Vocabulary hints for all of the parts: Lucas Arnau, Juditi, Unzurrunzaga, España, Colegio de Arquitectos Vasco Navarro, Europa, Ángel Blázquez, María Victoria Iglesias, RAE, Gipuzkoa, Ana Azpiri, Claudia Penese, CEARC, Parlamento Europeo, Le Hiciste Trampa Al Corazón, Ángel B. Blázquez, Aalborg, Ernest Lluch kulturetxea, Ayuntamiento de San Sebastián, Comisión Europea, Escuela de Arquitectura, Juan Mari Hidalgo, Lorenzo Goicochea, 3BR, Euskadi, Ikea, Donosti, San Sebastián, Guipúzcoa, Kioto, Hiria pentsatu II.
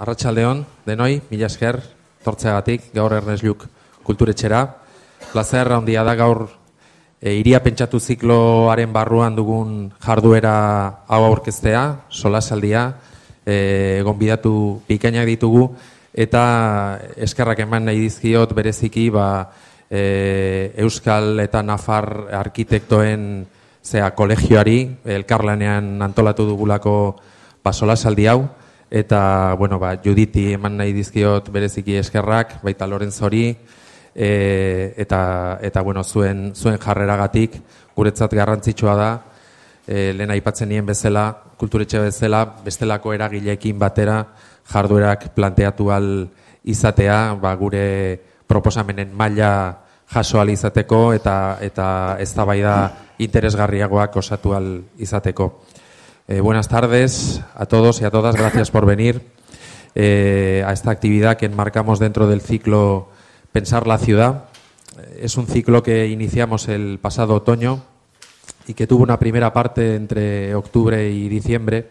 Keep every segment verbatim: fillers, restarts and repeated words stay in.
Arratsaldeon, denoi, mila esker, tortzeagatik, gaur Ernest Lluch kulturetxera. Plazer handia da gaur e, hiria pentsatu zikloaren barruan dugun jarduera hau aurkeztea, solasaldia, e, gonbidatu bikainak ditugu, eta eskerrak eman nahi dizkiot bereziki ba, e, Euskal eta Nafar arkitektoen zea kolegioari, elkarlanean antolatu dugulako ba, solasaldi hau. Eta, bueno, ba, Juditi eman nahi dizkiot bereziki eskerrak, baita Lorenzori, e, eta, eta bueno, zuen, zuen jarreragatik, guretzat garrantzitsua da, e, lehen aipatzen nien bezala, kulturetxe bezala, bestelako eragileekin batera jarduerak planteatu al izatea, ba, gure proposamenen maila jaso al izateko eta, eta eztabaida interesgarriagoak osatu al izateko. Eh, buenas tardes a todos y a todas, gracias por venir eh, a esta actividad que enmarcamos dentro del ciclo Pensar la Ciudad. Es un ciclo que iniciamos el pasado otoño y que tuvo una primera parte entre octubre y diciembre,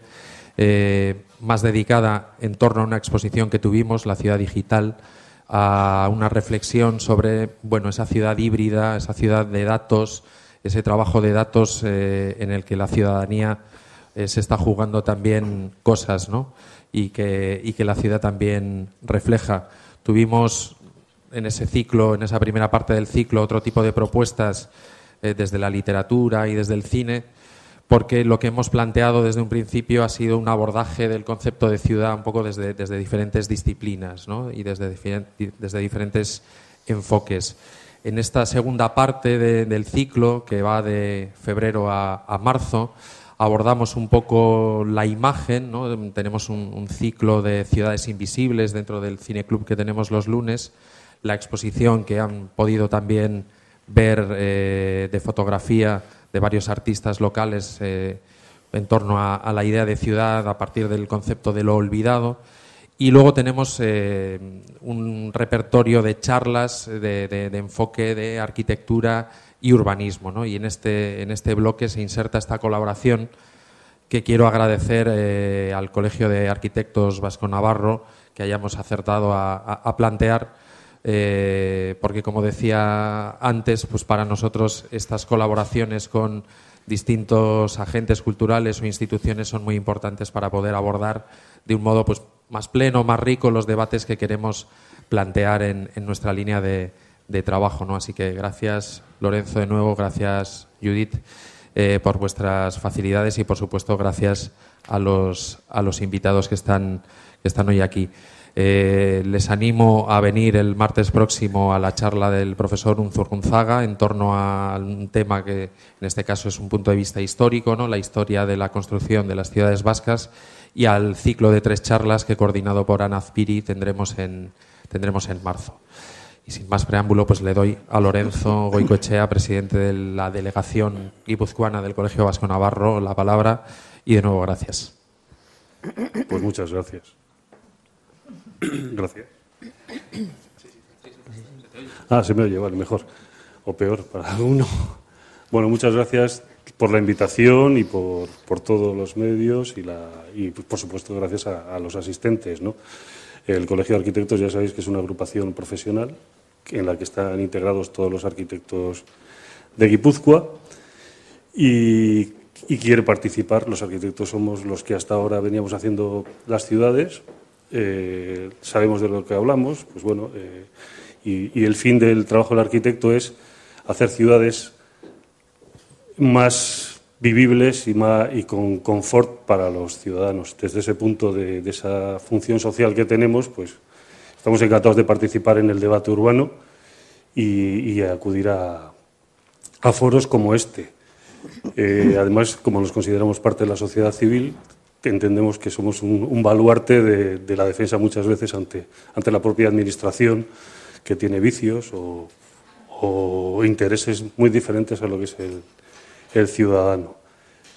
eh, más dedicada en torno a una exposición que tuvimos, la ciudad digital, a una reflexión sobre bueno, esa ciudad híbrida, esa ciudad de datos, ese trabajo de datos eh, en el que la ciudadanía se está jugando también cosas, ¿no? y, que, y que la ciudad también refleja. Tuvimos en ese ciclo, en esa primera parte del ciclo, otro tipo de propuestas eh, desde la literatura y desde el cine, porque lo que hemos planteado desde un principio ha sido un abordaje del concepto de ciudad un poco desde, desde diferentes disciplinas, ¿no? y desde, desde diferentes enfoques. En esta segunda parte de, del ciclo, que va de febrero a, a marzo, abordamos un poco la imagen, ¿no? Tenemos un, un ciclo de ciudades invisibles dentro del cineclub que tenemos los lunes, la exposición que han podido también ver eh, de fotografía de varios artistas locales eh, en torno a, a la idea de ciudad a partir del concepto de lo olvidado, y luego tenemos eh, un repertorio de charlas de, de, de enfoque de arquitectura y urbanismo, ¿no? Y en este, en este bloque se inserta esta colaboración que quiero agradecer eh, al Colegio de Arquitectos Vasco Navarro que hayamos acertado a, a, a plantear, eh, porque como decía antes, pues para nosotros estas colaboraciones con distintos agentes culturales o instituciones son muy importantes para poder abordar de un modo pues, más pleno, más rico los debates que queremos plantear en, en nuestra línea de de trabajo, ¿no? Así que gracias Lorenzo de nuevo, gracias Judith eh, por vuestras facilidades y por supuesto gracias a los, a los invitados que están, que están hoy aquí. Eh, les animo a venir el martes próximo a la charla del profesor Unzurrunzaga en torno a un tema que en este caso es un punto de vista histórico, ¿no? La historia de la construcción de las ciudades vascas, y al ciclo de tres charlas que coordinado por Ana Azpiri tendremos en, tendremos en marzo. Y sin más preámbulo, pues le doy a Lorenzo Goicochea, presidente de la delegación guipuzcoana del Colegio Vasco Navarro, la palabra. Y de nuevo, gracias. Pues muchas gracias. Gracias. Ah, se me oye, vale, mejor. O peor, para uno. Bueno, muchas gracias por la invitación y por, por todos los medios y, la, y por supuesto, gracias a, a los asistentes, ¿no? El Colegio de Arquitectos ya sabéis que es una agrupación profesional en la que están integrados todos los arquitectos de Guipúzcoa y, y quiere participar. Los arquitectos somos los que hasta ahora veníamos haciendo las ciudades, eh, sabemos de lo que hablamos, pues bueno, eh, y, y el fin del trabajo del arquitecto es hacer ciudades más vivibles y, más, y con confort para los ciudadanos. Desde ese punto de, de esa función social que tenemos, pues estamos encantados de participar en el debate urbano y, y acudir a, a foros como este. Eh, además, como nos consideramos parte de la sociedad civil, entendemos que somos un, un baluarte de, de la defensa muchas veces ante, ante la propia administración, que tiene vicios o, o intereses muy diferentes a lo que es el el ciudadano.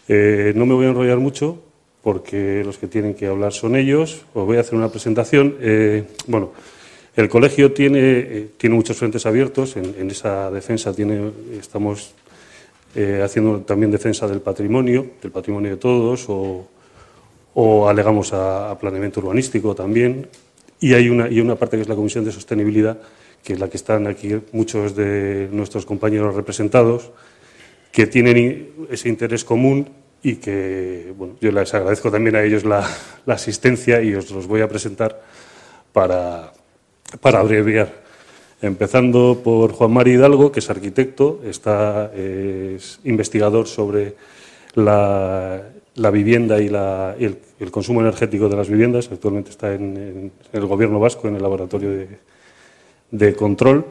Eh, no me voy a enrollar mucho porque los que tienen que hablar son ellos. Os voy a hacer una presentación. Eh, bueno, el colegio tiene, eh, tiene muchos frentes abiertos. En, en esa defensa tiene, estamos eh, haciendo también defensa del patrimonio, del patrimonio de todos, o, o alegamos a planeamiento urbanístico también, y hay una, y una parte que es la Comisión de Sostenibilidad, que es la que están aquí muchos de nuestros compañeros representados, que tienen ese interés común y que, bueno, yo les agradezco también a ellos la, la asistencia y os los voy a presentar para, para abreviar. Empezando por Juan Mari Hidalgo, que es arquitecto, está, es investigador sobre la, la vivienda y, la, y el, el consumo energético de las viviendas. Actualmente está en, en el Gobierno Vasco, en el laboratorio de, de control.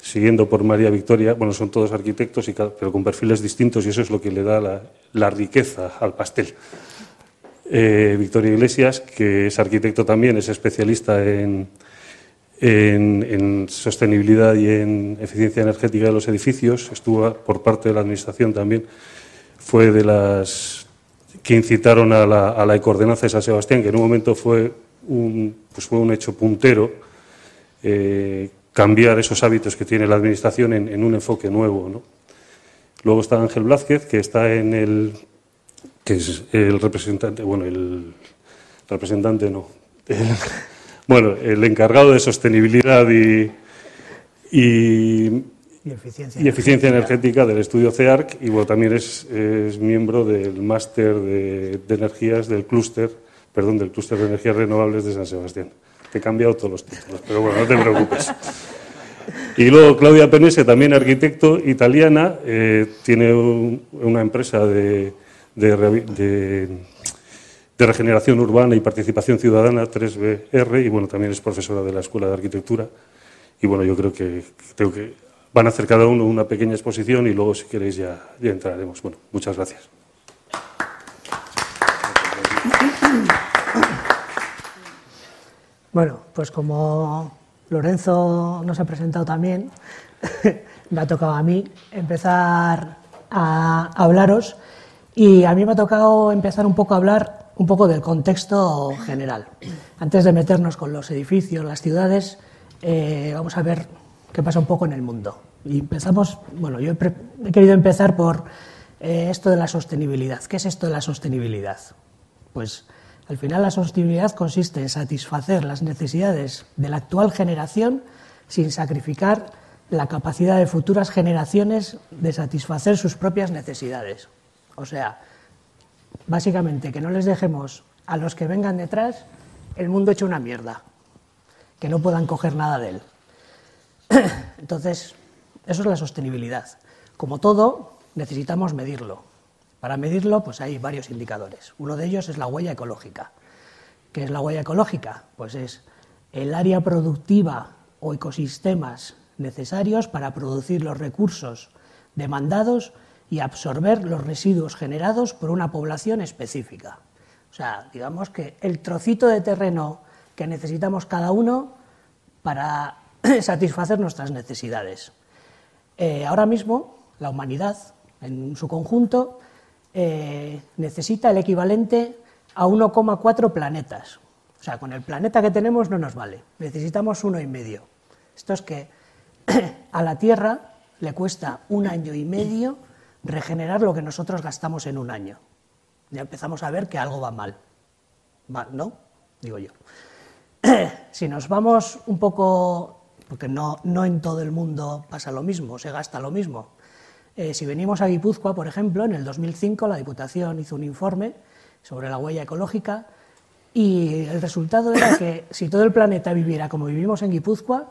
Siguiendo por María Victoria, bueno, son todos arquitectos, y, pero con perfiles distintos, y eso es lo que le da la, la riqueza al pastel. Eh, Victoria Iglesias, que es arquitecto también, es especialista en... En, en sostenibilidad y en eficiencia energética de los edificios, estuvo por parte de la Administración también, fue de las que incitaron a la, a la ecoordenanza de San Sebastián, que en un momento fue un, pues fue un hecho puntero, eh, cambiar esos hábitos que tiene la Administración en, en un enfoque nuevo, ¿no? Luego está Ángel Blázquez, que está en el... que es el representante... bueno, el representante no... El, Bueno, el encargado de sostenibilidad y, y, y, eficiencia, y eficiencia energética del estudio CEARC, y bueno, también es, es miembro del máster de, de energías del clúster, perdón, del clúster de energías renovables de San Sebastián. Te he cambiado todos los títulos, pero bueno, no te preocupes. Y luego Claudia Penese, también arquitecto italiana, eh, tiene un, una empresa de... de, de de regeneración urbana y participación ciudadana, tres B R, y bueno, también es profesora de la Escuela de Arquitectura. Y bueno, yo creo que, creo que van a hacer cada uno una pequeña exposición y luego, si queréis, ya, ya entraremos. Bueno, muchas gracias. Bueno, pues como Lorenzo nos ha presentado también, me ha tocado a mí empezar a hablaros, y a mí me ha tocado empezar un poco a hablar un poco del contexto general. Antes de meternos con los edificios, las ciudades, eh, vamos a ver qué pasa un poco en el mundo. Y empezamos, bueno, yo he, he querido empezar por eh, esto de la sostenibilidad. ¿Qué es esto de la sostenibilidad? Pues al final la sostenibilidad consiste en satisfacer las necesidades de la actual generación sin sacrificar la capacidad de futuras generaciones de satisfacer sus propias necesidades. O sea, básicamente, que no les dejemos a los que vengan detrás el mundo hecho una mierda, que no puedan coger nada de él. Entonces, eso es la sostenibilidad. Como todo, necesitamos medirlo. Para medirlo, pues hay varios indicadores. Uno de ellos es la huella ecológica. ¿Qué es la huella ecológica? Pues es el área productiva o ecosistemas necesarios para producir los recursos demandados y absorber los residuos generados por una población específica. O sea, digamos que el trocito de terreno que necesitamos cada uno para satisfacer nuestras necesidades. Eh, ahora mismo, la humanidad, en su conjunto, eh, necesita el equivalente a uno coma cuatro planetas. O sea, con el planeta que tenemos no nos vale, necesitamos uno y medio. Esto es que a la Tierra le cuesta un año y medio regenerar lo que nosotros gastamos en un año. Ya empezamos a ver que algo va mal. ¿Mal, no? Digo yo. Si nos vamos un poco, porque no, no en todo el mundo pasa lo mismo, se gasta lo mismo. Eh, si venimos a Gipuzkoa, por ejemplo, en el dos mil cinco la Diputación hizo un informe sobre la huella ecológica y el resultado era que si todo el planeta viviera como vivimos en Gipuzkoa,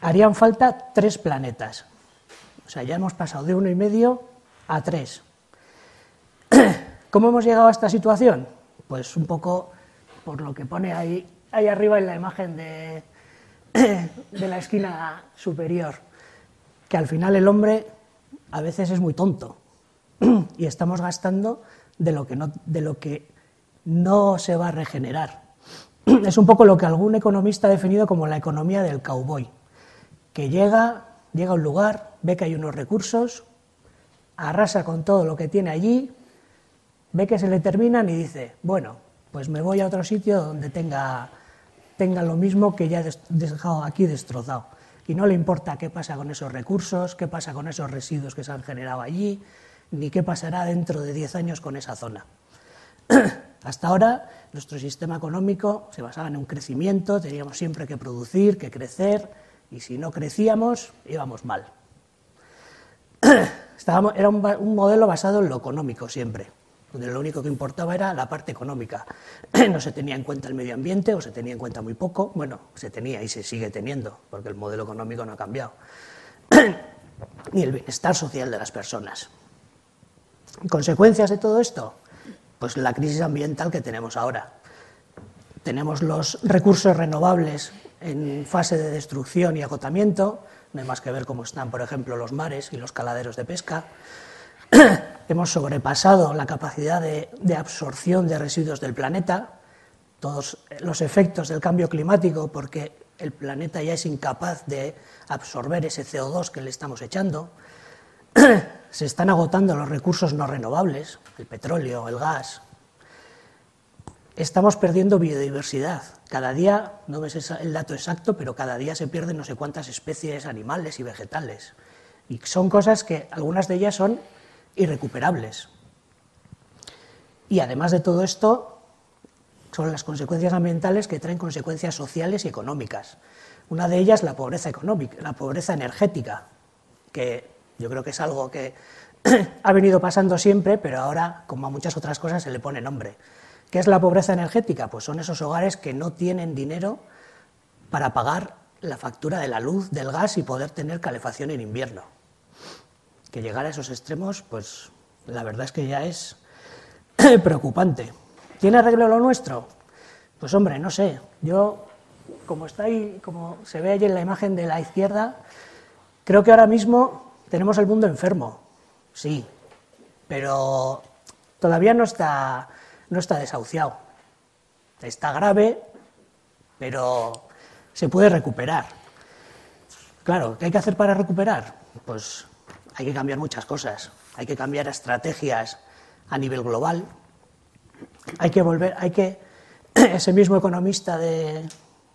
harían falta tres planetas. O sea, ya hemos pasado de uno y medio a tres. ¿Cómo hemos llegado a esta situación? Pues un poco por lo que pone ahí, ahí arriba en la imagen de, de la esquina superior, que al final el hombre a veces es muy tonto y estamos gastando de lo que no, de lo que no se va a regenerar. Es un poco lo que algún economista ha definido como la economía del cowboy, que llega, llega a un lugar, ve que hay unos recursos, arrasa con todo lo que tiene allí, ve que se le terminan y dice, bueno, pues me voy a otro sitio donde tenga, tenga lo mismo que ya he dejado aquí destrozado. Y no le importa qué pasa con esos recursos, qué pasa con esos residuos que se han generado allí, ni qué pasará dentro de diez años con esa zona. Hasta ahora nuestro sistema económico se basaba en un crecimiento, teníamos siempre que producir, que crecer, y si no crecíamos íbamos mal. Estábamos, era un, un modelo basado en lo económico siempre, donde lo único que importaba era la parte económica. No se tenía en cuenta el medio ambiente, o se tenía en cuenta muy poco. Bueno, se tenía y se sigue teniendo, porque el modelo económico no ha cambiado. Ni el bienestar social de las personas. ¿Consecuencias de todo esto? Pues la crisis ambiental que tenemos ahora. Tenemos los recursos renovables en fase de destrucción y agotamiento. No hay más que ver cómo están, por ejemplo, los mares y los caladeros de pesca. Hemos sobrepasado la capacidad de, de absorción de residuos del planeta. Todos los efectos del cambio climático, porque el planeta ya es incapaz de absorber ese C O dos que le estamos echando. Se están agotando los recursos no renovables, el petróleo, el gas. Estamos perdiendo biodiversidad. Cada día, no me sé el dato exacto, pero cada día se pierden no sé cuántas especies animales y vegetales. Y son cosas que algunas de ellas son irrecuperables. Y además de todo esto, son las consecuencias ambientales que traen consecuencias sociales y económicas. Una de ellas, la pobreza económica, la pobreza energética, que yo creo que es algo que ha venido pasando siempre, pero ahora, como a muchas otras cosas, se le pone nombre. ¿Qué es la pobreza energética? Pues son esos hogares que no tienen dinero para pagar la factura de la luz, del gas y poder tener calefacción en invierno. Que llegar a esos extremos, pues la verdad es que ya es preocupante. ¿Tiene arreglo lo nuestro? Pues hombre, no sé. Yo, como está ahí, como se ve allí en la imagen de la izquierda, creo que ahora mismo tenemos el mundo enfermo. Sí, pero todavía no está, no está desahuciado. Está grave, pero se puede recuperar. Claro, ¿qué hay que hacer para recuperar? Pues hay que cambiar muchas cosas. Hay que cambiar estrategias a nivel global. Hay que volver, hay que, ese mismo economista de,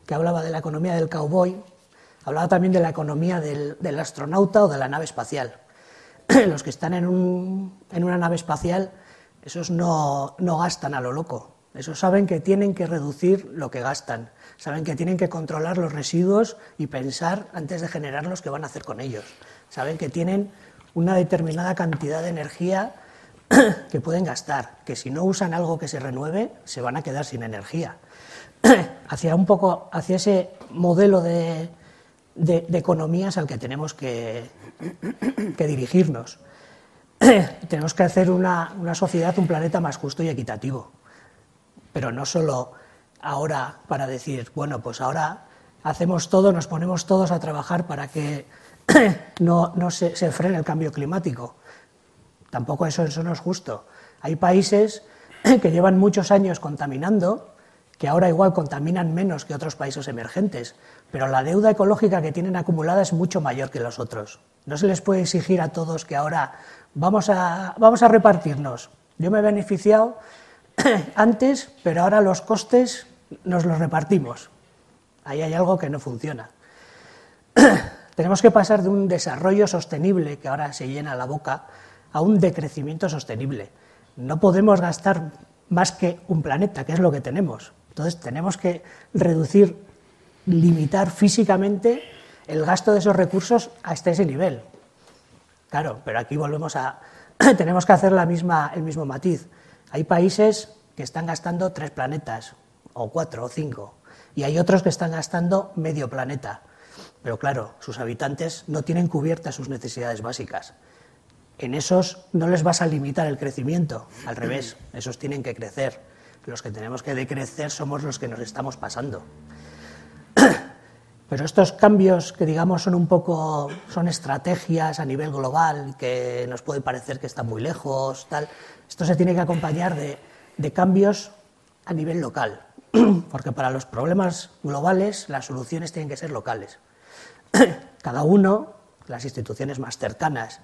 que hablaba de la economía del cowboy, hablaba también de la economía del, del astronauta o de la nave espacial. Los que están en, un, en una nave espacial, esos no, no gastan a lo loco. Esos saben que tienen que reducir lo que gastan, saben que tienen que controlar los residuos y pensar antes de generarlos qué van a hacer con ellos. Saben que tienen una determinada cantidad de energía que pueden gastar, que si no usan algo que se renueve, se van a quedar sin energía. Hacia un poco, hacia ese modelo de, de, de economías al que tenemos que, que dirigirnos. Tenemos que hacer una, una sociedad, un planeta más justo y equitativo. Pero no solo ahora para decir, bueno, pues ahora hacemos todo, nos ponemos todos a trabajar para que no, no se, se frene el cambio climático. Tampoco eso, eso no es justo. Hay países que llevan muchos años contaminando, que ahora igual contaminan menos que otros países emergentes, pero la deuda ecológica que tienen acumulada es mucho mayor que los otros. No se les puede exigir a todos que ahora vamos a, vamos a repartirnos. Yo me he beneficiado antes, pero ahora los costes nos los repartimos. Ahí hay algo que no funciona. Tenemos que pasar de un desarrollo sostenible, que ahora se llena la boca, a un decrecimiento sostenible. No podemos gastar más que un planeta, que es lo que tenemos. Entonces tenemos que reducir, limitar físicamente el gasto de esos recursos hasta ese nivel. Claro, pero aquí volvemos a... tenemos que hacer la misma, el mismo matiz. Hay países que están gastando tres planetas, o cuatro, o cinco, y hay otros que están gastando medio planeta. Pero claro, sus habitantes no tienen cubiertas sus necesidades básicas. En esos no les vas a limitar el crecimiento, al revés, esos tienen que crecer. Los que tenemos que decrecer somos los que nos estamos pasando. Pero estos cambios que digamos son un poco, son estrategias a nivel global, que nos puede parecer que están muy lejos, tal, esto se tiene que acompañar de, de cambios a nivel local, porque para los problemas globales las soluciones tienen que ser locales. Cada uno, las instituciones más cercanas,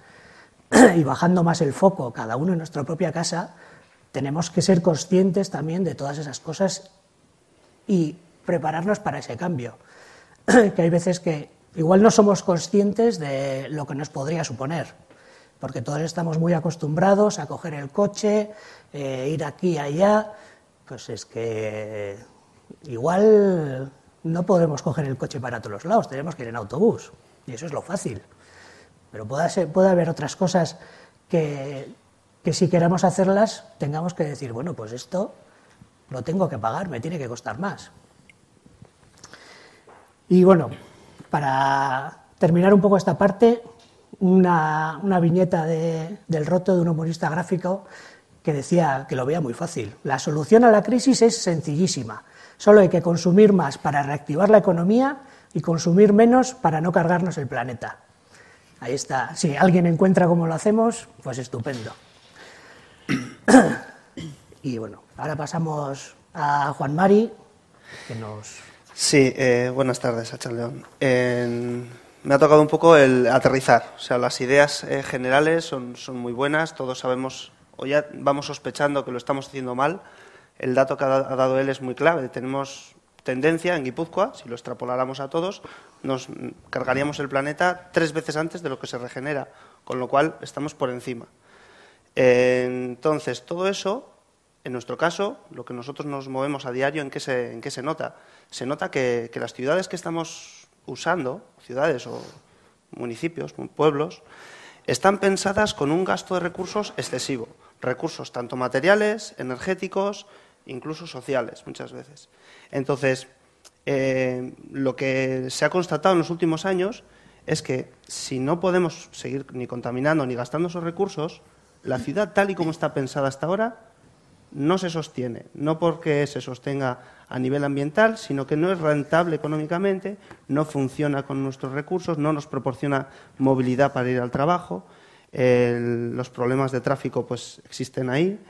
y bajando más el foco, cada uno en nuestra propia casa, tenemos que ser conscientes también de todas esas cosas y prepararnos para ese cambio. Que hay veces que igual no somos conscientes de lo que nos podría suponer, porque todos estamos muy acostumbrados a coger el coche, eh, ir aquí y allá, Pues es que igual no podremos coger el coche para todos lados, tenemos que ir en autobús, y eso es lo fácil. Pero puede, ser, puede haber otras cosas que, que si queramos hacerlas tengamos que decir, bueno, pues esto lo tengo que pagar, me tiene que costar más. Y bueno, para terminar un poco esta parte, una, una viñeta de, del Roto de un humorista gráfico que decía que lo veía muy fácil. La solución a la crisis es sencillísima. Solo hay que consumir más para reactivar la economía y consumir menos para no cargarnos el planeta. Ahí está. Si alguien encuentra cómo lo hacemos, pues estupendo. Y bueno, ahora pasamos a Juan Mari, que nos... Sí, eh, buenas tardes, Arratsaldeon. Eh, me ha tocado un poco el aterrizar. O sea, las ideas eh, generales son, son muy buenas, todos sabemos, o ya vamos sospechando que lo estamos haciendo mal. El dato que ha dado él es muy clave. Tenemos tendencia en Guipúzcoa, si lo extrapoláramos a todos, nos cargaríamos el planeta tres veces antes de lo que se regenera, con lo cual estamos por encima. Entonces, todo eso, en nuestro caso, lo que nosotros nos movemos a diario, ¿en qué se, en qué se nota? Se nota que, que las ciudades que estamos usando, ciudades o municipios, pueblos, están pensadas con un gasto de recursos excesivo, recursos tanto materiales, energéticos, incluso sociales, muchas veces. Entonces, eh, lo que se ha constatado en los últimos años es que si no podemos seguir ni contaminando ni gastando esos recursos, la ciudad tal y como está pensada hasta ahora no se sostiene, no porque se sostenga a nivel ambiental, sino que no es rentable económicamente, no funciona con nuestros recursos, no nos proporciona movilidad para ir al trabajo, eh, los problemas de tráfico pues existen ahí.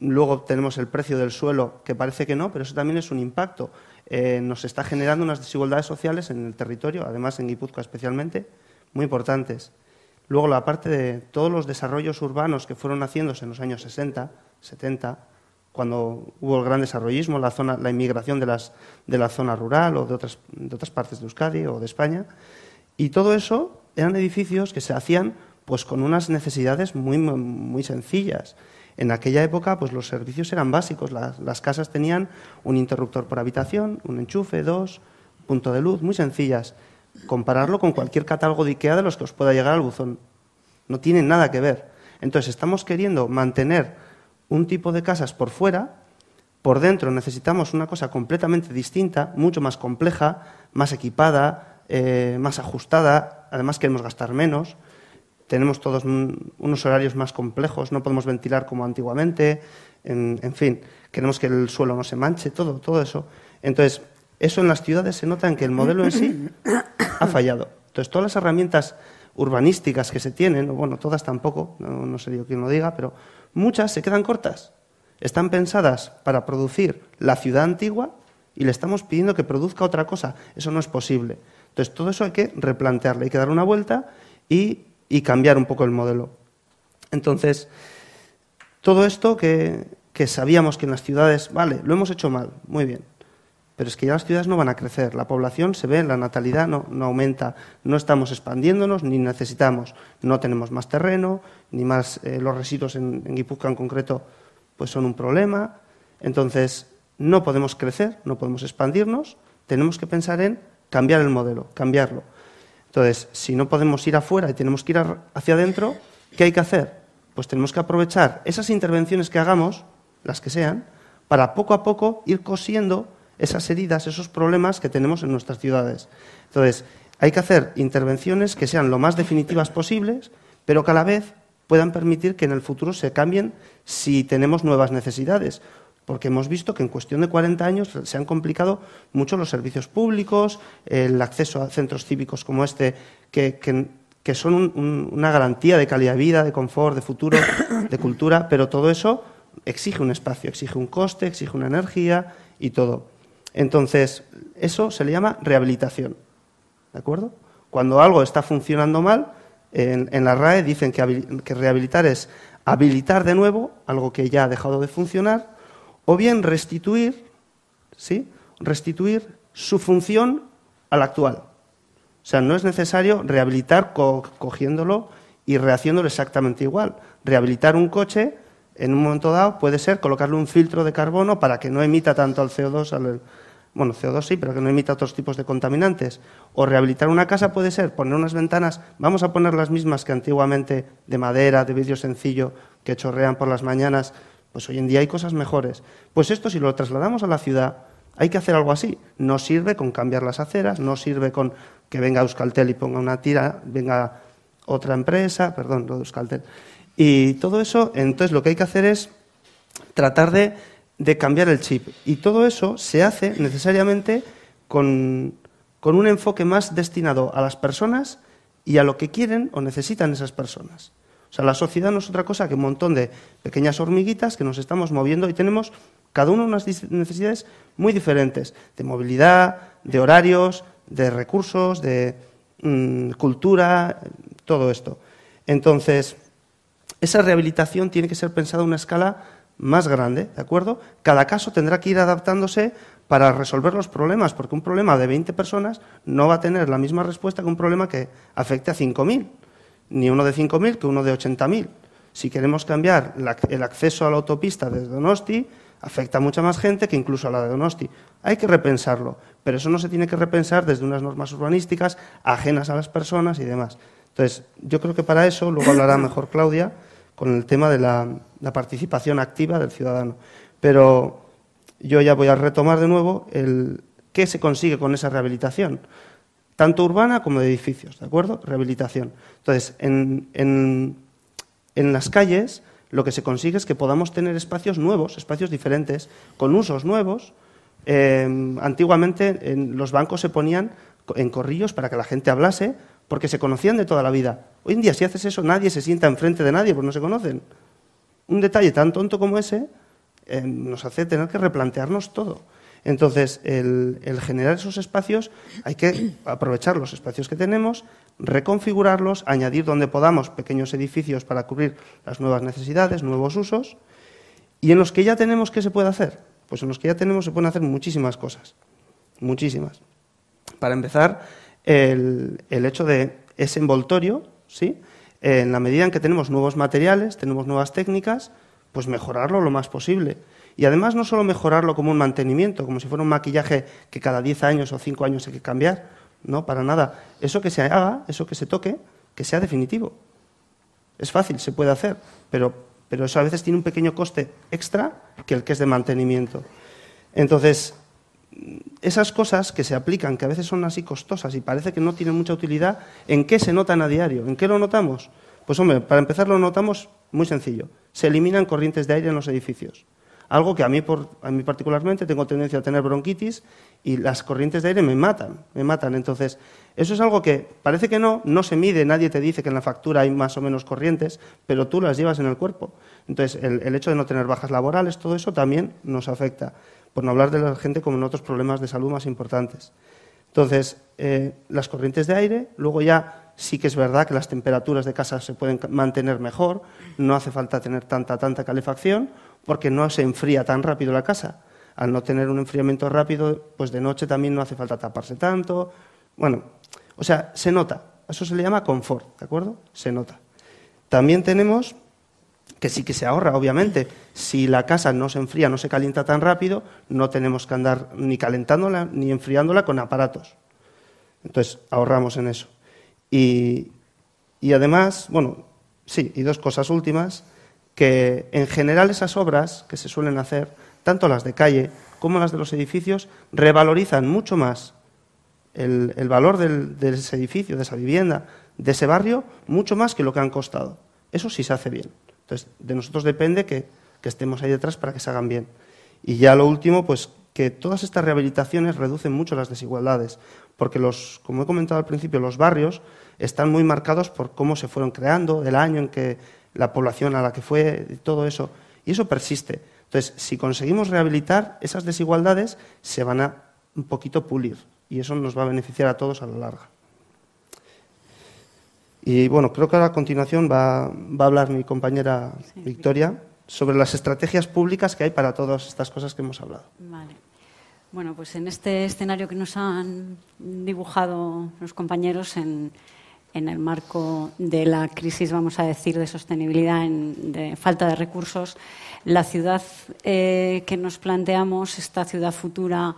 Luego tenemos el precio del suelo, que parece que no, pero eso también es un impacto. Eh, nos está generando unas desigualdades sociales en el territorio, además en Guipúzcoa especialmente, muy importantes. Luego la parte de todos los desarrollos urbanos que fueron haciéndose en los años sesenta, setenta, cuando hubo el gran desarrollismo, la, zona, la inmigración de, las, de la zona rural o de otras, de otras partes de Euskadi o de España. Y todo eso eran edificios que se hacían pues, con unas necesidades muy, muy sencillas. En aquella época pues, los servicios eran básicos, las, las casas tenían un interruptor por habitación, un enchufe, dos, punto de luz, muy sencillas. Compararlo con cualquier catálogo de Ikea de los que os pueda llegar al buzón. No tienen nada que ver. Entonces estamos queriendo mantener un tipo de casas por fuera, por dentro necesitamos una cosa completamente distinta, mucho más compleja, más equipada, eh, más ajustada, además queremos gastar menos. Tenemos todos unos horarios más complejos, no podemos ventilar como antiguamente, en, en fin, queremos que el suelo no se manche, todo, todo eso. Entonces, eso en las ciudades se nota en que el modelo en sí ha fallado. Entonces, todas las herramientas urbanísticas que se tienen, bueno, todas tampoco, no, no sé yo quién lo diga, pero muchas se quedan cortas. Están pensadas para producir la ciudad antigua y le estamos pidiendo que produzca otra cosa. Eso no es posible. Entonces, todo eso hay que replantearlo, hay que dar una vuelta y... y cambiar un poco el modelo. Entonces, todo esto que, que sabíamos que en las ciudades, vale, lo hemos hecho mal, muy bien, pero es que ya las ciudades no van a crecer, la población se ve, la natalidad no, no aumenta, no estamos expandiéndonos ni necesitamos, no tenemos más terreno, ni más eh, los residuos en, en Guipúzcoa en concreto pues son un problema, entonces no podemos crecer, no podemos expandirnos, tenemos que pensar en cambiar el modelo, cambiarlo. Entonces, si no podemos ir afuera y tenemos que ir hacia adentro, ¿qué hay que hacer? Pues tenemos que aprovechar esas intervenciones que hagamos, las que sean, para poco a poco ir cosiendo esas heridas, esos problemas que tenemos en nuestras ciudades. Entonces, hay que hacer intervenciones que sean lo más definitivas posibles, pero que a la vez puedan permitir que en el futuro se cambien si tenemos nuevas necesidades. Porque hemos visto que en cuestión de cuarenta años se han complicado mucho los servicios públicos, el acceso a centros cívicos como este, que, que, que son un, un, una garantía de calidad de vida, de confort, de futuro, de cultura, pero todo eso exige un espacio, exige un coste, exige una energía y todo. Entonces, eso se le llama rehabilitación, ¿de acuerdo? Cuando algo está funcionando mal, en, en la R A E dicen que, que rehabilitar es habilitar de nuevo algo que ya ha dejado de funcionar, o bien restituir, ¿sí? restituir su función a la actual. O sea, no es necesario rehabilitar co cogiéndolo y rehaciéndolo exactamente igual. Rehabilitar un coche en un momento dado puede ser colocarle un filtro de carbono para que no emita tanto el ce o dos, al, bueno, ce o dos sí, pero que no emita otros tipos de contaminantes. O rehabilitar una casa puede ser poner unas ventanas, vamos a poner las mismas que antiguamente, de madera, de vidrio sencillo, que chorrean por las mañanas, pues hoy en día hay cosas mejores. Pues esto, si lo trasladamos a la ciudad, hay que hacer algo así. No sirve con cambiar las aceras, no sirve con que venga Euskaltel y ponga una tira, venga otra empresa, perdón, no de Euskaltel. Y todo eso, entonces lo que hay que hacer es tratar de, de cambiar el chip. Y todo eso se hace necesariamente con, con un enfoque más destinado a las personas y a lo que quieren o necesitan esas personas. O sea, la sociedad no es otra cosa que un montón de pequeñas hormiguitas que nos estamos moviendo y tenemos cada uno unas necesidades muy diferentes, de movilidad, de horarios, de recursos, de mmm, cultura, todo esto. Entonces, esa rehabilitación tiene que ser pensada a una escala más grande, ¿de acuerdo? Cada caso tendrá que ir adaptándose para resolver los problemas, porque un problema de veinte personas no va a tener la misma respuesta que un problema que afecte a cinco mil, ni uno de cinco mil que uno de ochenta mil. Si queremos cambiar la, el acceso a la autopista desde Donosti, afecta a mucha más gente que incluso a la de Donosti. Hay que repensarlo, pero eso no se tiene que repensar desde unas normas urbanísticas ajenas a las personas y demás. Entonces, yo creo que para eso, luego hablará mejor Claudia, con el tema de la, la participación activa del ciudadano. Pero yo ya voy a retomar de nuevo el qué se consigue con esa rehabilitación, tanto urbana como de edificios, ¿de acuerdo? Rehabilitación. Entonces, en, en, en las calles lo que se consigue es que podamos tener espacios nuevos, espacios diferentes, con usos nuevos. Eh, antiguamente en los bancos se ponían en corrillos para que la gente hablase, porque se conocían de toda la vida. Hoy en día, si haces eso, nadie se sienta enfrente de nadie, porque no se conocen. Un detalle tan tonto como ese eh, nos hace tener que replantearnos todo. Entonces, el, el generar esos espacios, hay que aprovechar los espacios que tenemos, reconfigurarlos, añadir donde podamos pequeños edificios para cubrir las nuevas necesidades, nuevos usos. Y en los que ya tenemos, ¿qué se puede hacer? Pues en los que ya tenemos se pueden hacer muchísimas cosas, muchísimas. Para empezar, el, el hecho de ese envoltorio, ¿sí? En la medida en que tenemos nuevos materiales, tenemos nuevas técnicas, pues mejorarlo lo más posible. Y además no solo mejorarlo como un mantenimiento, como si fuera un maquillaje que cada diez años o cinco años hay que cambiar, no, para nada. Eso que se haga, eso que se toque, que sea definitivo. Es fácil, se puede hacer, pero, pero eso a veces tiene un pequeño coste extra que el que es de mantenimiento. Entonces, esas cosas que se aplican, que a veces son así costosas y parece que no tienen mucha utilidad, ¿en qué se notan a diario? ¿En qué lo notamos? Pues hombre, para empezar lo notamos muy sencillo. Se eliminan corrientes de aire en los edificios. Algo que a mí, por, a mí particularmente tengo tendencia a tener bronquitis y las corrientes de aire me matan, me matan. Entonces, eso es algo que parece que no, no se mide, nadie te dice que en la factura hay más o menos corrientes, pero tú las llevas en el cuerpo. Entonces, el, el hecho de no tener bajas laborales, todo eso también nos afecta. Por no hablar de la gente como en otros problemas de salud más importantes. Entonces, eh, las corrientes de aire, luego ya sí que es verdad que las temperaturas de casa se pueden mantener mejor, no hace falta tener tanta, tanta calefacción, porque no se enfría tan rápido la casa. Al no tener un enfriamiento rápido, pues de noche también no hace falta taparse tanto. Bueno, o sea, se nota. Eso se le llama confort, ¿de acuerdo? Se nota. También tenemos que sí que se ahorra, obviamente. Si la casa no se enfría, no se calienta tan rápido, no tenemos que andar ni calentándola ni enfriándola con aparatos. Entonces, ahorramos en eso. Y, y además, bueno, sí, y dos cosas últimas, que en general esas obras que se suelen hacer, tanto las de calle como las de los edificios, revalorizan mucho más el, el valor del, de ese edificio, de esa vivienda, de ese barrio, mucho más que lo que han costado. Eso sí se hace bien. Entonces, de nosotros depende que, que estemos ahí detrás para que se hagan bien. Y ya lo último, pues que todas estas rehabilitaciones reducen mucho las desigualdades, porque los, como he comentado al principio, los barrios están muy marcados por cómo se fueron creando, el año en que la población a la que fue, y todo eso, y eso persiste. Entonces, si conseguimos rehabilitar, esas desigualdades se van a un poquito pulir, y eso nos va a beneficiar a todos a la larga. Y bueno, creo que ahora a continuación va, va a hablar mi compañera sí, Victoria sobre las estrategias públicas que hay para todas estas cosas que hemos hablado. Vale. Bueno, pues en este escenario que nos han dibujado los compañeros en, en el marco de la crisis, vamos a decir, de sostenibilidad, en, de falta de recursos, la ciudad eh, que nos planteamos, esta ciudad futura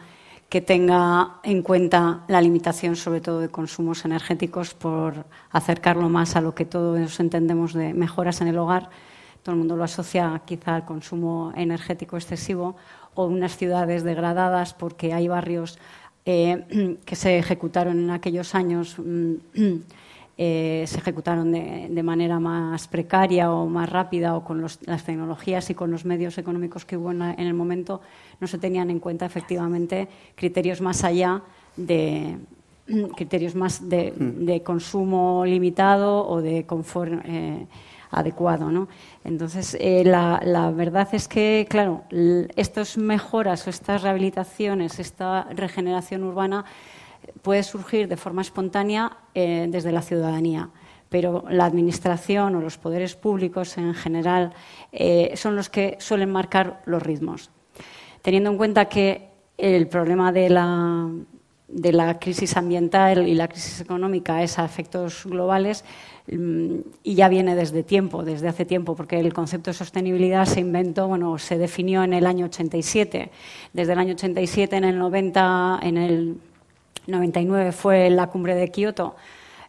que tenga en cuenta la limitación, sobre todo, de consumos energéticos, por acercarlo más a lo que todos entendemos de mejoras en el hogar. Todo el mundo lo asocia quizá al consumo energético excesivo, o unas ciudades degradadas, porque hay barrios eh, que se ejecutaron en aquellos años, eh, se ejecutaron de, de manera más precaria o más rápida, o con los, las tecnologías y con los medios económicos que hubo en, la, en el momento, no se tenían en cuenta efectivamente criterios más allá de criterios más de, de consumo limitado o de confort eh, adecuado, ¿no? Entonces, eh, la, la verdad es que, claro, estas mejoras o estas rehabilitaciones, esta regeneración urbana puede surgir de forma espontánea eh, desde la ciudadanía, pero la administración o los poderes públicos en general eh, son los que suelen marcar los ritmos. Teniendo en cuenta que el problema de la, de la crisis ambiental y la crisis económica es a efectos globales, y ya viene desde tiempo, desde hace tiempo, porque el concepto de sostenibilidad se inventó, bueno, se definió en el año ochenta y siete. Desde el año ochenta y siete, en el noventa, en el noventa y nueve fue la cumbre de Kioto.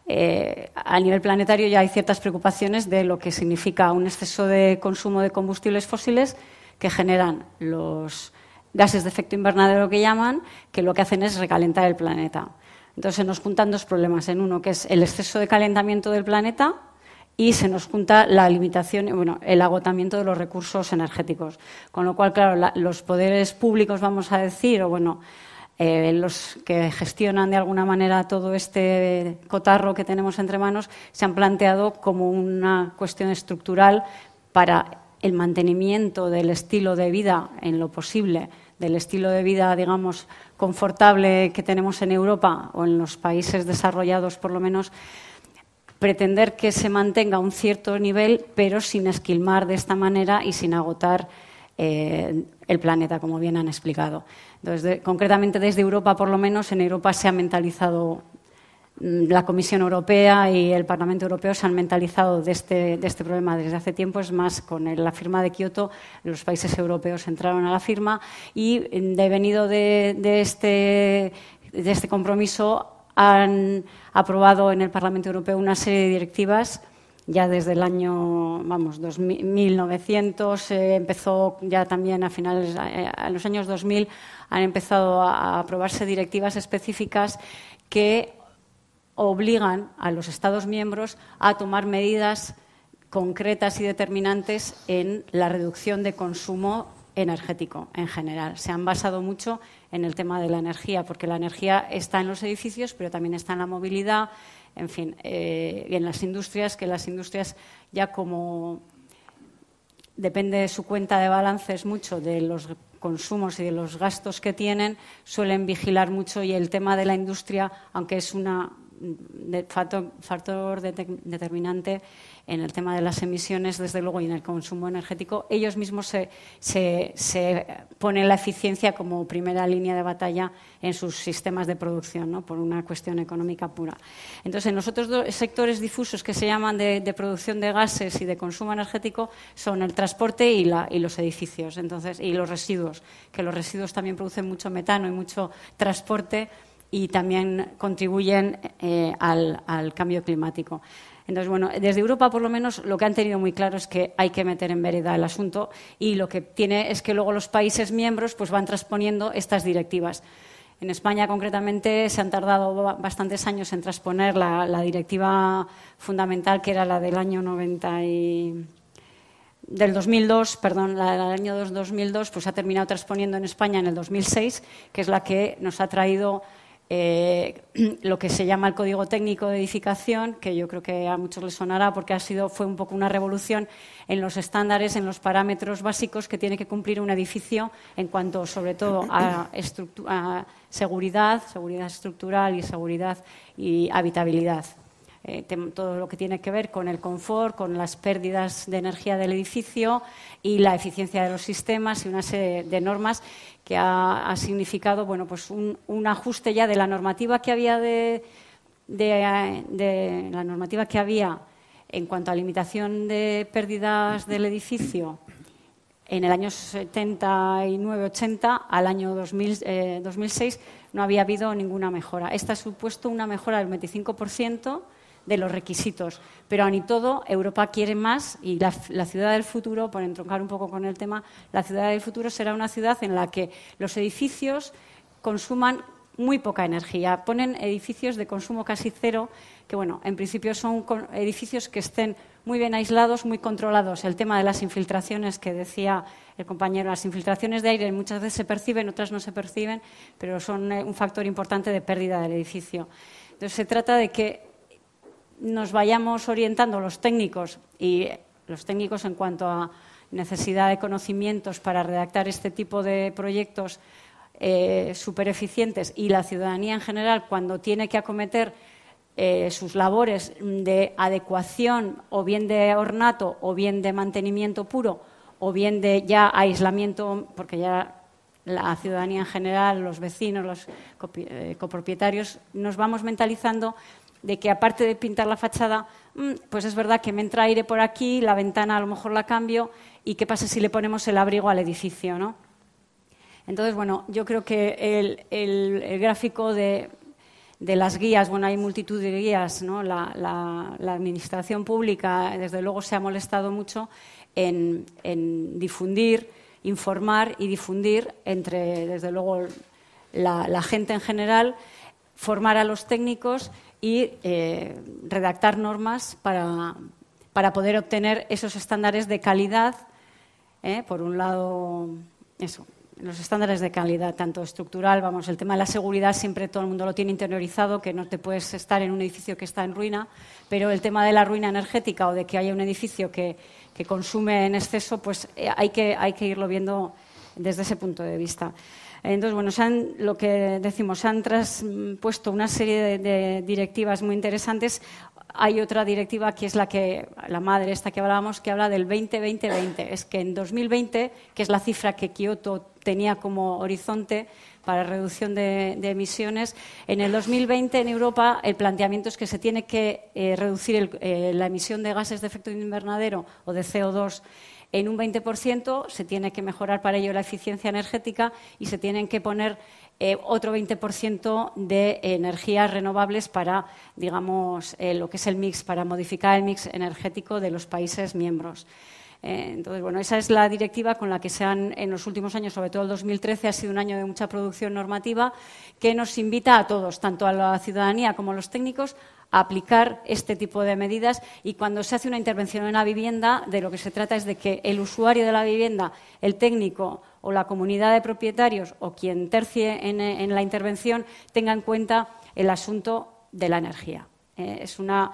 Eh, a nivel planetario ya hay ciertas preocupaciones de lo que significa un exceso de consumo de combustibles fósiles que generan los gases de efecto invernadero que llaman, que lo que hacen es recalentar el planeta. Entonces, se nos juntan dos problemas, en uno que es el exceso de calentamiento del planeta y se nos junta la limitación, bueno, el agotamiento de los recursos energéticos. Con lo cual, claro, la, los poderes públicos, vamos a decir, o bueno, eh, los que gestionan de alguna manera todo este cotarro que tenemos entre manos, se han planteado como una cuestión estructural para el mantenimiento del estilo de vida en lo posible, del estilo de vida, digamos, confortable que tenemos en Europa o en los países desarrollados, por lo menos, pretender que se mantenga un cierto nivel, pero sin esquilmar de esta manera y sin agotar eh, el planeta, como bien han explicado. Entonces, de, concretamente desde Europa, por lo menos, en Europa se ha mentalizado, la Comisión Europea y el Parlamento Europeo se han mentalizado de este, de este problema desde hace tiempo. Es más, con la firma de Kioto, los países europeos entraron a la firma y, devenido de, de, este, de este compromiso, han aprobado en el Parlamento Europeo una serie de directivas. Ya desde el año, vamos, mil novecientos, eh, empezó ya también a finales, eh, a los años dos mil, han empezado a aprobarse directivas específicas que obligan a los Estados miembros a tomar medidas concretas y determinantes en la reducción de consumo energético en general. Se han basado mucho en el tema de la energía, porque la energía está en los edificios, pero también está en la movilidad, en fin, eh, y en las industrias, que las industrias ya, como depende de su cuenta de balances mucho de los consumos y de los gastos que tienen, suelen vigilar mucho, y el tema de la industria, aunque es una De factor, factor de, determinante en el tema de las emisiones, desde luego, y en el consumo energético, ellos mismos se, se, se ponen la eficiencia como primera línea de batalla en sus sistemas de producción, ¿no?, por una cuestión económica pura. Entonces, en los otros dos sectores difusos que se llaman de, de producción de gases y de consumo energético son el transporte y, la, y los edificios, entonces, y los residuos, que los residuos también producen mucho metano y mucho transporte, y también contribuyen eh, al, al cambio climático. Entonces, bueno, desde Europa, por lo menos, lo que han tenido muy claro es que hay que meter en vereda el asunto, y lo que tiene es que luego los países miembros pues van transponiendo estas directivas. En España, concretamente, se han tardado bastantes años en transponer la, la directiva fundamental, que era la del año noventa y... del dos mil dos, perdón, la del año dos mil dos, pues se ha terminado transponiendo en España en el dos mil seis, que es la que nos ha traído Eh, lo que se llama el Código Técnico de Edificación, que yo creo que a muchos les sonará, porque ha sido, fue un poco una revolución en los estándares, en los parámetros básicos que tiene que cumplir un edificio en cuanto, sobre todo, a, a seguridad, seguridad estructural y seguridad y habitabilidad. Eh, todo lo que tiene que ver con el confort, con las pérdidas de energía del edificio y la eficiencia de los sistemas, y una serie de normas que ha, ha significado, bueno, pues un, un ajuste ya de la normativa que había de, de, de la normativa que había en cuanto a limitación de pérdidas del edificio en el año setenta y nueve ochenta al año dos mil, eh, dos mil seis no había habido ninguna mejora. Esta ha supuesto una mejora del veinticinco por ciento de los requisitos, pero aun y todo Europa quiere más y la, la ciudad del futuro, por entroncar un poco con el tema, la ciudad del futuro será una ciudad en la que los edificios consuman muy poca energía. Ponen edificios de consumo casi cero, que bueno, en principio son edificios que estén muy bien aislados, muy controlados. El tema de las infiltraciones que decía el compañero, las infiltraciones de aire muchas veces se perciben, otras no se perciben, pero son un factor importante de pérdida del edificio. Entonces se trata de que nos vayamos orientando los técnicos y los técnicos en cuanto a necesidad de conocimientos para redactar este tipo de proyectos eh, súper eficientes y la ciudadanía en general cuando tiene que acometer eh, sus labores de adecuación o bien de ornato o bien de mantenimiento puro o bien de ya aislamiento, porque ya la ciudadanía en general, los vecinos, los copropietarios, nos vamos mentalizando de que aparte de pintar la fachada, pues es verdad que me entra aire por aquí, la ventana a lo mejor la cambio y qué pasa si le ponemos el abrigo al edificio, ¿no? Entonces, bueno, yo creo que el, el, el gráfico de, de las guías, bueno, hay multitud de guías, ¿no? La, la, la administración pública, desde luego, se ha molestado mucho en, en difundir, informar y difundir entre, desde luego, la, la gente en general, formar a los técnicos y eh, redactar normas para, para poder obtener esos estándares de calidad, ¿eh? Por un lado, eso, los estándares de calidad, tanto estructural, vamos, el tema de la seguridad siempre todo el mundo lo tiene interiorizado, que no te puedes estar en un edificio que está en ruina, pero el tema de la ruina energética o de que haya un edificio que, que consume en exceso, pues eh, hay que, hay que irlo viendo desde ese punto de vista. Entonces, bueno, se han, lo que decimos, se han traspuesto una serie de, de directivas muy interesantes. Hay otra directiva que es la que la madre esta que hablábamos, que habla del veinte veinte veinte. Es que en dos mil veinte, que es la cifra que Kioto tenía como horizonte para reducción de, de emisiones, en el dos mil veinte en Europa el planteamiento es que se tiene que eh, reducir el, eh, la emisión de gases de efecto invernadero o de C O dos en un veinte por ciento, se tiene que mejorar para ello la eficiencia energética y se tienen que poner eh, otro veinte por ciento de energías renovables para, digamos, eh, lo que es el mix, para modificar el mix energético de los países miembros. Eh, entonces, bueno, esa es la directiva con la que se han, en los últimos años, sobre todo el dos mil trece, ha sido un año de mucha producción normativa que nos invita a todos, tanto a la ciudadanía como a los técnicos, a aplicar este tipo de medidas y cuando se hace una intervención en la vivienda de lo que se trata es de que el usuario de la vivienda, el técnico o la comunidad de propietarios o quien tercie en, en la intervención tenga en cuenta el asunto de la energía. Eh, es una,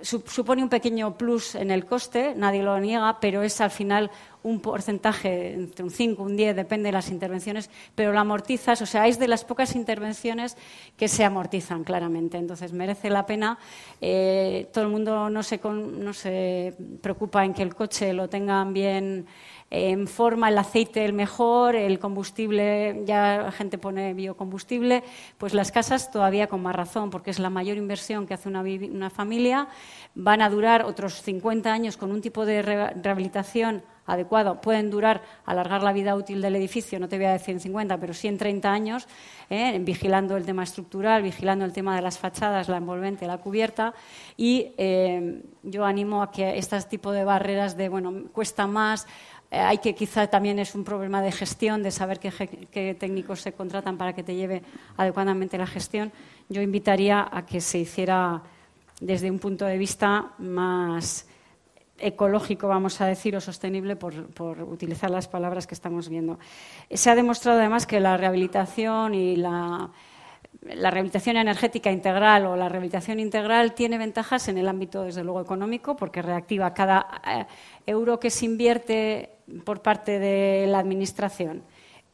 supone un pequeño plus en el coste, nadie lo niega, pero es al final un porcentaje entre un cinco y un diez, depende de las intervenciones, pero la amortizas, o sea, es de las pocas intervenciones que se amortizan claramente. Entonces, merece la pena. Eh, todo el mundo no se, con, no se preocupa en que el coche lo tengan bien eh, en forma, el aceite el mejor, el combustible, ya la gente pone biocombustible, pues las casas todavía con más razón, porque es la mayor inversión que hace una, una familia. Van a durar otros cincuenta años con un tipo de re rehabilitación adecuado. Pueden durar, alargar la vida útil del edificio, no te voy a decir en cincuenta, pero sí en treinta años, eh, vigilando el tema estructural, vigilando el tema de las fachadas, la envolvente, la cubierta. Y eh, yo animo a que este tipo de barreras de, bueno, cuesta más, eh, hay que quizá también es un problema de gestión, de saber qué, qué técnicos se contratan para que te lleve adecuadamente la gestión. Yo invitaría a que se hiciera desde un punto de vista más ecológico, vamos a decir, o sostenible, por, por utilizar las palabras que estamos viendo. Se ha demostrado además que la rehabilitación y la, la rehabilitación energética integral o la rehabilitación integral tiene ventajas en el ámbito, desde luego, económico, porque reactiva cada euro que se invierte por parte de la administración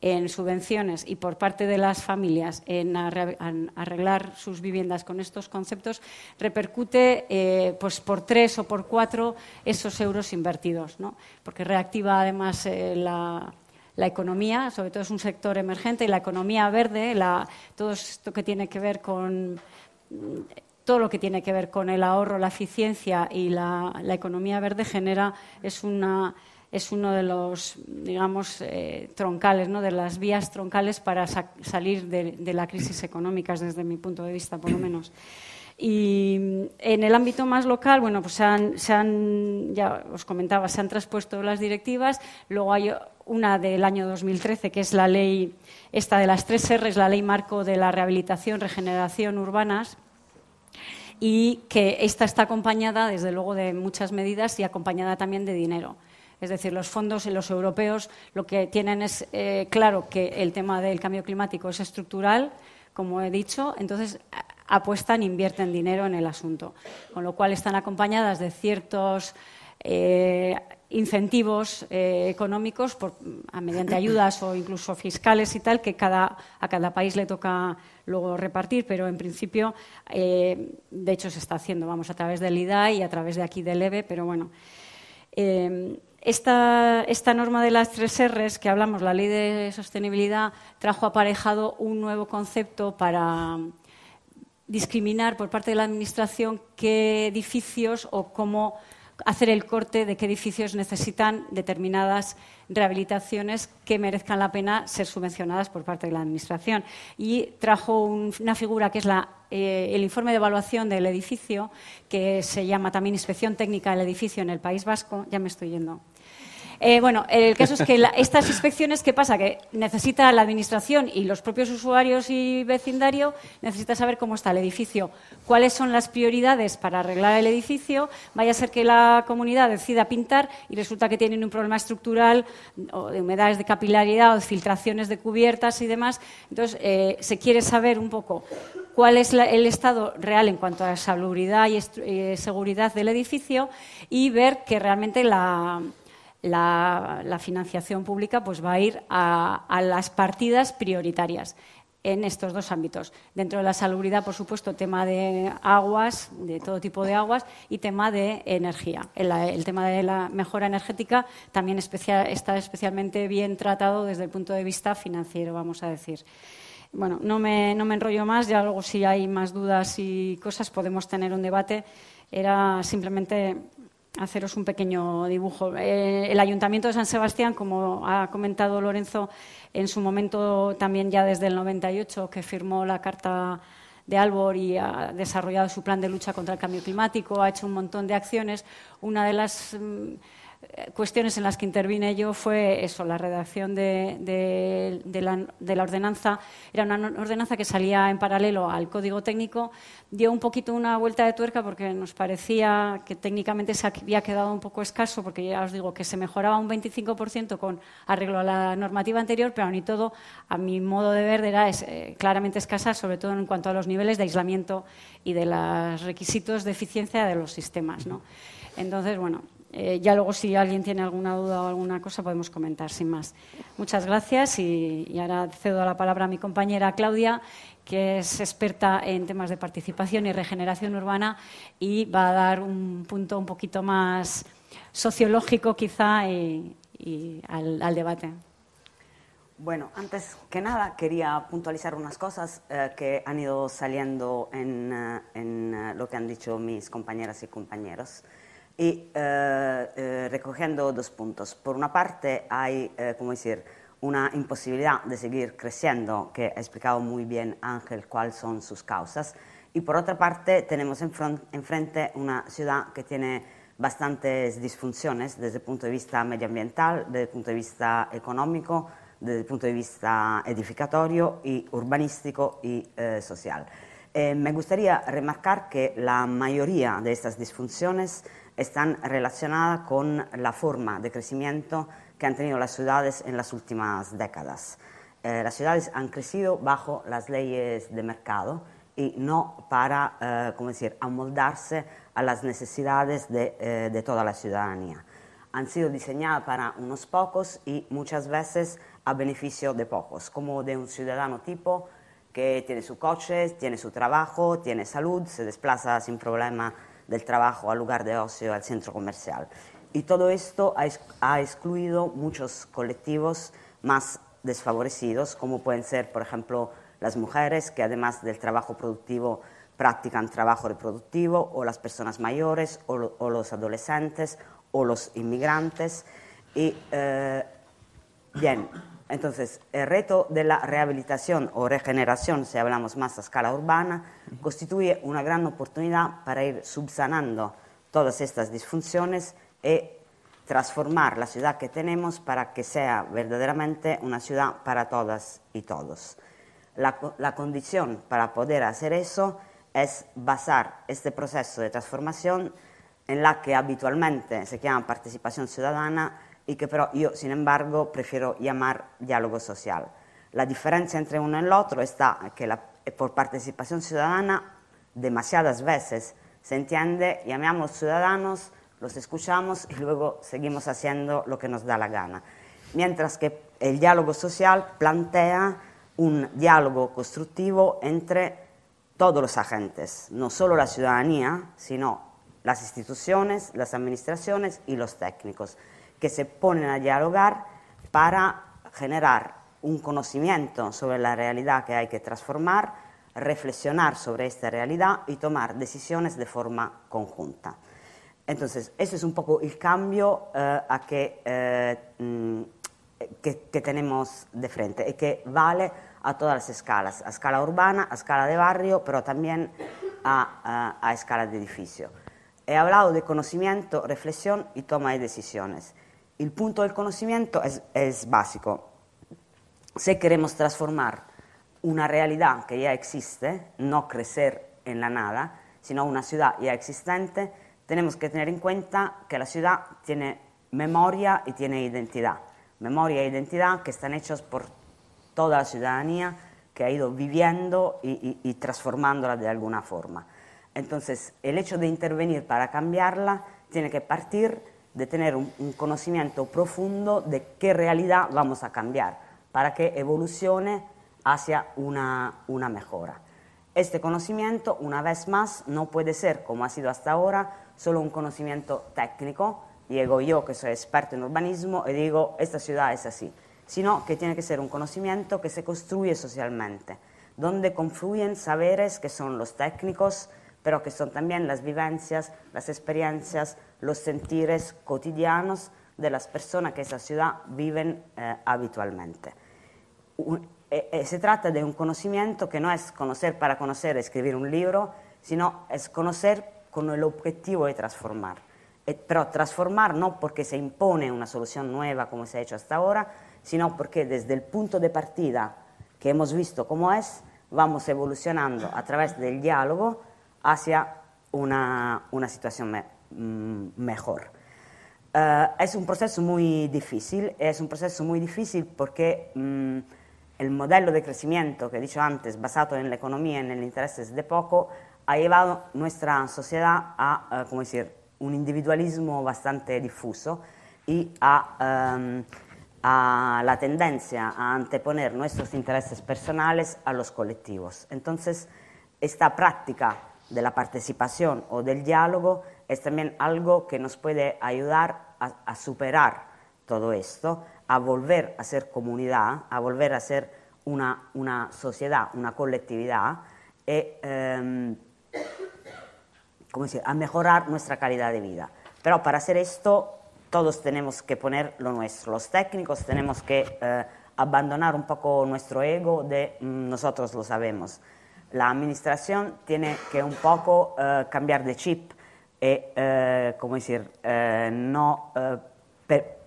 en subvenciones y por parte de las familias en arreglar sus viviendas con estos conceptos, repercute eh, pues por tres o por cuatro esos euros invertidos, ¿no? Porque reactiva además eh, la, la economía, sobre todo es un sector emergente, y la economía verde, la, todo esto que tiene que ver con todo lo que tiene que ver con el ahorro, la eficiencia y la, la economía verde genera, es una... es uno de los, digamos, eh, troncales, ¿no?, de las vías troncales para sa salir de, de la crisis económica, desde mi punto de vista, por lo menos. Y en el ámbito más local, bueno, pues se han, se han, ya os comentaba, se han transpuesto las directivas, luego hay una del año dos mil trece, que es la ley, esta de las tres erres, la ley marco de la rehabilitación, regeneración urbanas, y que esta está acompañada, desde luego, de muchas medidas y acompañada también de dinero. Es decir, los fondos y los europeos lo que tienen es eh, claro que el tema del cambio climático es estructural, como he dicho, entonces apuestan, invierten dinero en el asunto. Con lo cual están acompañadas de ciertos eh, incentivos eh, económicos por, mediante ayudas o incluso fiscales y tal, que cada, a cada país le toca luego repartir, pero en principio, eh, de hecho se está haciendo, vamos, a través del I D A y a través de aquí del E B E, pero bueno. Eh, Esta, esta norma de las tres R's que hablamos, la ley de sostenibilidad, trajo aparejado un nuevo concepto para discriminar por parte de la Administración qué edificios o cómo hacer el corte de qué edificios necesitan determinadas rehabilitaciones que merezcan la pena ser subvencionadas por parte de la Administración. Y trajo un, una figura que es la, eh, el informe de evaluación del edificio, que se llama también Inspección Técnica del Edificio en el País Vasco. Ya me estoy yendo. Eh, bueno, el caso es que la, estas inspecciones, ¿qué pasa? Que necesita la Administración y los propios usuarios y vecindario, necesita saber cómo está el edificio, cuáles son las prioridades para arreglar el edificio. Vaya a ser que la comunidad decida pintar y resulta que tienen un problema estructural o de humedades de capilaridad o de filtraciones de cubiertas y demás. Entonces, eh, se quiere saber un poco cuál es la, el estado real en cuanto a salubridad y eh, seguridad del edificio y ver que realmente la... La, la financiación pública pues va a ir a, a las partidas prioritarias en estos dos ámbitos. Dentro de la salubridad, por supuesto, tema de aguas, de todo tipo de aguas, y tema de energía. El, el tema de la mejora energética también especia, está especialmente bien tratado desde el punto de vista financiero, vamos a decir. Bueno, no me, no me enrollo más, ya luego si hay más dudas y cosas podemos tener un debate. Era simplemente haceros un pequeño dibujo. Eh, el Ayuntamiento de San Sebastián, como ha comentado Lorenzo, en su momento también ya desde el noventa y ocho, que firmó la Carta de Aalborg y ha desarrollado su plan de lucha contra el cambio climático, ha hecho un montón de acciones. Una de las mm, cuestiones en las que intervine yo fue eso, la redacción de, de, de, la, de la ordenanza. Era una ordenanza que salía en paralelo al Código Técnico. Dio un poquito una vuelta de tuerca porque nos parecía que técnicamente se había quedado un poco escaso, porque ya os digo que se mejoraba un veinticinco por ciento con arreglo a la normativa anterior, pero aún y todo, a mi modo de ver, era eh, claramente escasa, sobre todo en cuanto a los niveles de aislamiento y de los requisitos de eficiencia de los sistemas, ¿no? Entonces, bueno, eh, ya luego si alguien tiene alguna duda o alguna cosa podemos comentar, sin más. Muchas gracias y, y ahora cedo la palabra a mi compañera Claudia, que es experta en temas de participación y regeneración urbana y va a dar un punto un poquito más sociológico quizá y, y al, al debate. Bueno, antes que nada quería puntualizar unas cosas eh, que han ido saliendo en, en lo que han dicho mis compañeras y compañeros y eh, eh, recogiendo dos puntos. Por una parte hay, eh, ¿cómo decir?, una imposibilidad de seguir creciendo, que ha explicado muy bien Ángel cuáles son sus causas. Y por otra parte, tenemos enfrente una ciudad que tiene bastantes disfunciones desde el punto de vista medioambiental, desde el punto de vista económico, desde el punto de vista edificatorio, y urbanístico y eh, social. Eh, me gustaría remarcar que la mayoría de estas disfunciones están relacionadas con la forma de crecimiento que han tenido las ciudades en las últimas décadas. Eh, las ciudades han crecido bajo las leyes de mercado y no para, eh, ¿cómo decir?, amoldarse a las necesidades de, eh, de toda la ciudadanía. Han sido diseñadas para unos pocos y muchas veces a beneficio de pocos, como de un ciudadano tipo que tiene su coche, tiene su trabajo, tiene salud, se desplaza sin problema del trabajo al lugar de ocio, al centro comercial. Y todo esto ha excluido muchos colectivos más desfavorecidos, como pueden ser, por ejemplo, las mujeres, que además del trabajo productivo practican trabajo reproductivo, o las personas mayores, o, lo, o los adolescentes, o los inmigrantes. Y, eh, bien, entonces, el reto de la rehabilitación o regeneración, si hablamos más a escala urbana, constituye una gran oportunidad para ir subsanando todas estas disfunciones y transformar la ciudad que tenemos para que sea verdaderamente una ciudad para todas y todos. La, la condición para poder hacer eso es basar este proceso de transformación en la que habitualmente se llama participación ciudadana y que pero yo, sin embargo, prefiero llamar diálogo social. La diferencia entre uno y el otro está que la, por participación ciudadana demasiadas veces se entiende, llamamos ciudadanos, los escuchamos y luego seguimos haciendo lo que nos da la gana. Mientras que el diálogo social plantea un diálogo constructivo entre todos los agentes, no solo la ciudadanía, sino las instituciones, las administraciones y los técnicos, que se ponen a dialogar para generar un conocimiento sobre la realidad que hay que transformar, reflexionar sobre esta realidad y tomar decisiones de forma conjunta. Entonces, eso es un poco el cambio eh, a que, eh, que, que tenemos de frente y que vale a todas las escalas, a escala urbana, a escala de barrio, pero también a, a, a escala de edificio. He hablado de conocimiento, reflexión y toma de decisiones. El punto del conocimiento es, es básico. Si queremos transformar una realidad que ya existe, no crecer en la nada, sino una ciudad ya existente, tenemos que tener en cuenta que la ciudad tiene memoria y tiene identidad. Memoria e identidad que están hechos por toda la ciudadanía que ha ido viviendo y, y, y transformándola de alguna forma. Entonces, el hecho de intervenir para cambiarla tiene que partir de tener un, un conocimiento profundo de qué realidad vamos a cambiar para que evolucione hacia una, una mejora. Este conocimiento, una vez más, no puede ser, como ha sido hasta ahora, solo un conocimiento técnico. Llego yo, que soy experto en urbanismo, y digo, esta ciudad es así. Sino que tiene que ser un conocimiento que se construye socialmente, donde confluyen saberes que son los técnicos, pero que son también las vivencias, las experiencias, los sentires cotidianos de las personas que esa ciudad viven eh, habitualmente. Un, e, e, se trata de un conocimiento que no es conocer para conocer, escribir un libro, sino es conocer con el objetivo de transformar. E, pero transformar no porque se impone una solución nueva como se ha hecho hasta ahora, sino porque desde el punto de partida que hemos visto cómo es, vamos evolucionando a través del diálogo hacia una, una situación me, mejor. Uh, es un proceso muy difícil, es un proceso muy difícil porque um, el modelo de crecimiento que he dicho antes, basado en la economía y en los intereses de poco, ha llevado nuestra sociedad a uh, como decir, un individualismo bastante difuso y a, um, a la tendencia a anteponer nuestros intereses personales a los colectivos. Entonces, esta práctica de la participación o del diálogo es también algo que nos puede ayudar a, a superar todo esto, a volver a ser comunidad, a volver a ser una, una sociedad, una colectividad, e, eh, ¿cómo decir?, a mejorar nuestra calidad de vida. Pero para hacer esto todos tenemos que poner lo nuestro, los técnicos tenemos que eh, abandonar un poco nuestro ego de mm, nosotros lo sabemos. La administración tiene que un poco eh, cambiar de chip y, eh, como decir, eh, no eh, per,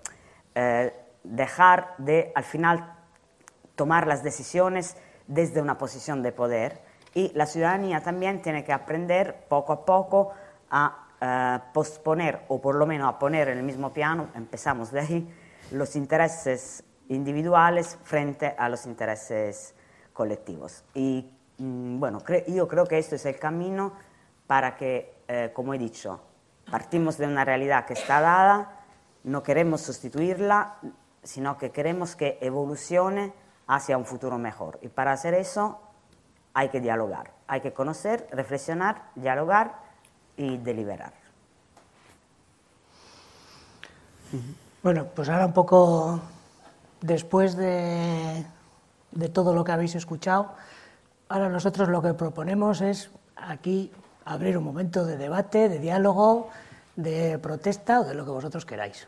eh, dejar de, al final, tomar las decisiones desde una posición de poder. Y la ciudadanía también tiene que aprender poco a poco a eh, posponer, o por lo menos a poner en el mismo piano, empezamos de ahí, los intereses individuales frente a los intereses colectivos. Y bueno, yo creo que este es el camino para que, eh, como he dicho, partimos de una realidad que está dada, no queremos sustituirla, sino que queremos que evolucione hacia un futuro mejor. Y para hacer eso hay que dialogar, hay que conocer, reflexionar, dialogar y deliberar. Bueno, pues ahora un poco después de, de todo lo que habéis escuchado, ahora nosotros lo que proponemos es aquí abrir un momento de debate, de diálogo, de protesta o de lo que vosotros queráis.